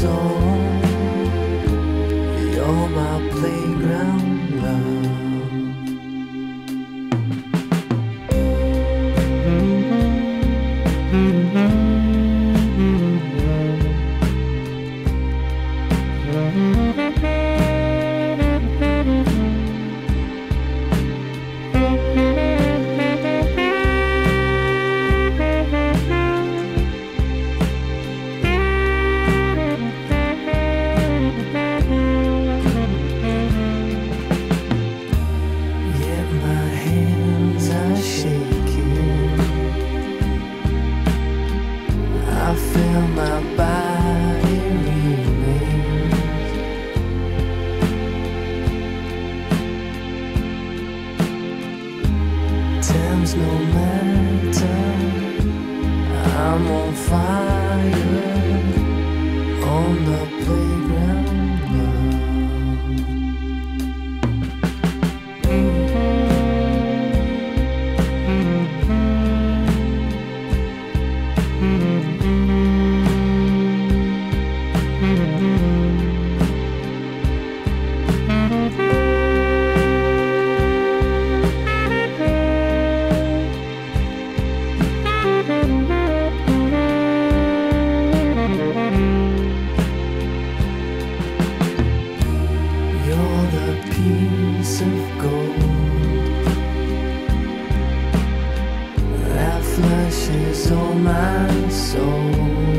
song. You're my playground love. My body remains. Time's no matter, I'm on fire on the playground. Piece of gold that flushes all my soul.